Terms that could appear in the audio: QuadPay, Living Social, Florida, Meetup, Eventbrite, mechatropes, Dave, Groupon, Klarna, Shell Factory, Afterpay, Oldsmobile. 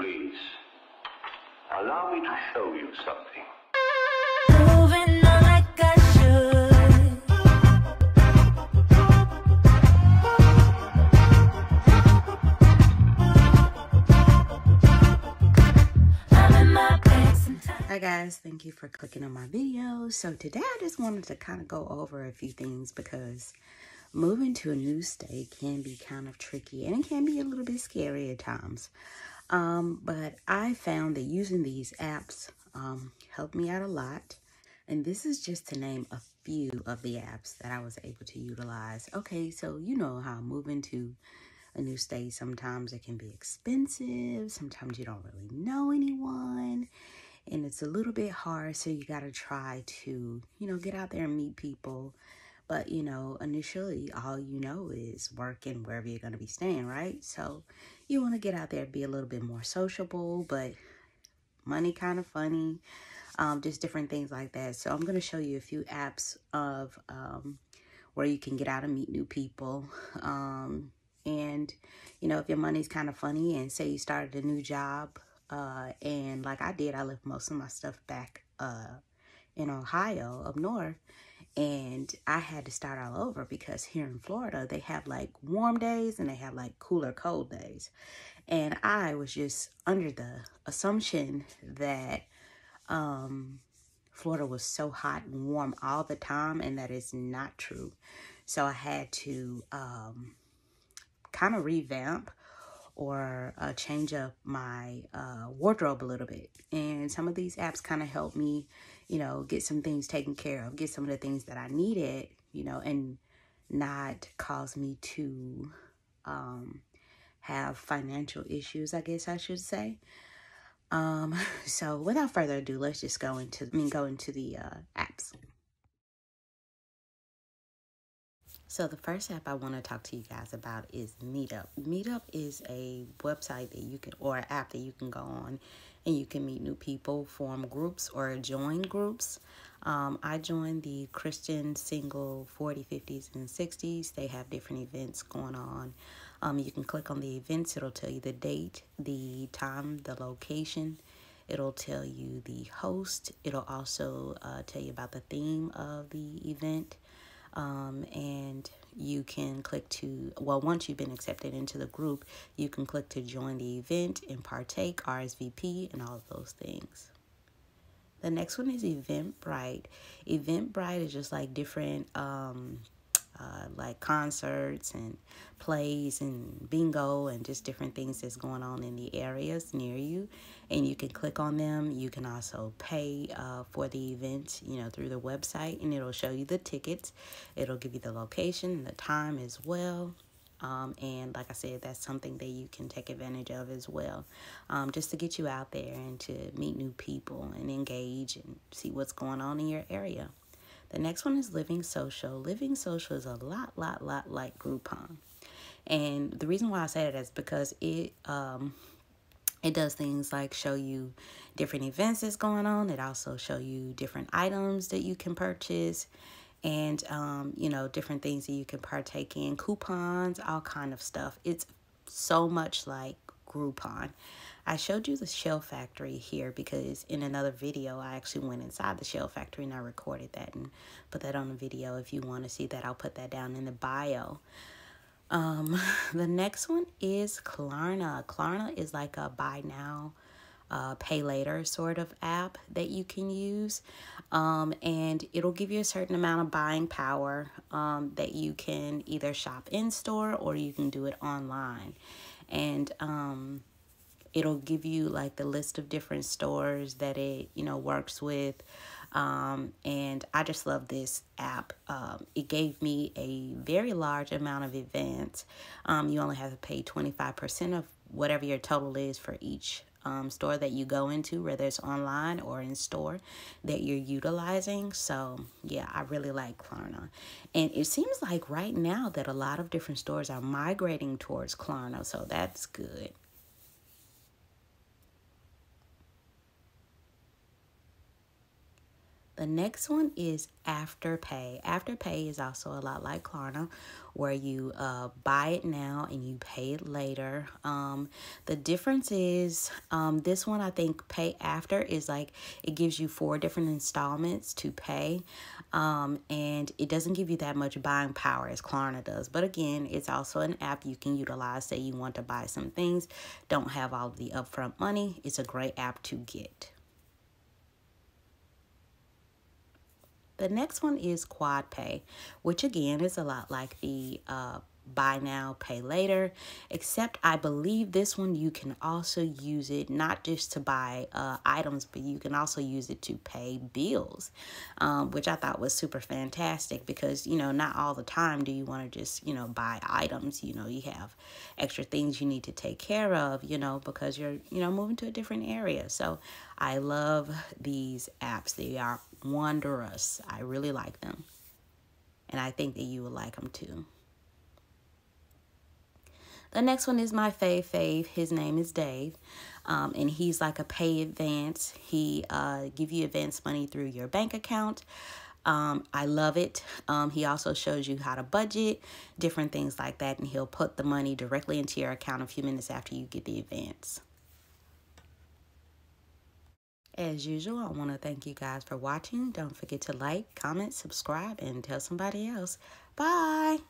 please. Allow me to show you something. Moving on like I should. I'm in my bag sometimes. Hi guys, thank you for clicking on my video. So today I just wanted to kind of go over a few things because moving to a new state can be kind of tricky and it can be a little bit scary at times. But I found that using these apps helped me out a lot. And this is just to name a few of the apps that I was able to utilize. Okay, so you know how moving to a new state, sometimes it can be expensive. Sometimes you don't really know anyone and it's a little bit hard. So you got to try to, you know, get out there and meet people. But, you know, initially, all you know is working wherever you're going to be staying, right? So you want to get out there and be a little bit more sociable, but money kind of funny, just different things like that. So I'm going to show you a few apps of where you can get out and meet new people. And, you know, if your money's kind of funny and say you started a new job, and like I did, I left most of my stuff back in Ohio up north. And I had to start all over because here in Florida, they have like warm days and they have like cooler, cold days. And I was just under the assumption that Florida was so hot and warm all the time, and that is not true. So I had to kind of revamp or change up my wardrobe a little bit. And some of these apps kind of helped me, you know, get some things taken care of, get some of the things that I needed, you know, and not cause me to have financial issues, I guess I should say. So without further ado, let's just go into, the apps. So the first app I want to talk to you guys about is Meetup. Meetup is a website that you can, or an app that you can go on and you can meet new people, form groups or join groups. I joined the Christian Single 40, 50s, and 60s. They have different events going on. You can click on the events. It'll tell you the date, the time, the location. It'll tell you the host. It'll also tell you about the theme of the event. And you can click to, well, once you've been accepted into the group, you can click to join the event and partake, RSVP, and all of those things. The next one is Eventbrite. Eventbrite is just like different, like concerts and plays and bingo and just different things that's going on in the areas near you. And you can click on them. You can also pay for the event, you know, through the website, and it'll show you the tickets. It'll give you the location and the time as well. And like I said, that's something that you can take advantage of as well, just to get you out there and to meet new people and engage and see what's going on in your area. The next one is Living Social. Living Social is a lot like Groupon. And the reason why I say that is because it does things like show you different events that's going on. It also show you different items that you can purchase and, you know, different things that you can partake in, coupons, all kind of stuff. It's so much like Groupon. I showed you the Shell Factory here because in another video, I actually went inside the Shell Factory and I recorded that and put that on the video. If you want to see that, I'll put that down in the bio. The next one is Klarna. Klarna is like a buy now, pay later sort of app that you can use. And it'll give you a certain amount of buying power that you can either shop in store or you can do it online. And it'll give you like the list of different stores that it, you know, works with. And I just love this app. It gave me a very large amount of events. You only have to pay 25% of whatever your total is for each store that you go into, whether it's online or in store that you're utilizing. So yeah, I really like Klarna. And it seems like right now that a lot of different stores are migrating towards Klarna. So that's good. The next one is Afterpay. Afterpay is also a lot like Klarna, where you buy it now and you pay it later. The difference is this one, I think pay after is like it gives you 4 different installments to pay, and it doesn't give you that much buying power as Klarna does. But again, it's also an app you can utilize. Say you want to buy some things, don't have all of the upfront money. It's a great app to get. The next one is QuadPay, which again is a lot like the buy now, pay later, except I believe this one you can also use it not just to buy items, but you can also use it to pay bills, which I thought was super fantastic because, you know, not all the time do you want to just, you know, buy items. You know, you have extra things you need to take care of, you know, because you're, you know, moving to a different area. So I love these apps. They are wondrous. I really like them, and I think that you will like them too. The next one is my fave. His name is Dave, and he's like a pay advance. He give you advance money through your bank account. I love it. He also shows you how to budget, different things like that, and he'll put the money directly into your account a few minutes after you get the advance. As usual, I want to thank you guys for watching. Don't forget to like, comment, subscribe, and tell somebody else. Bye!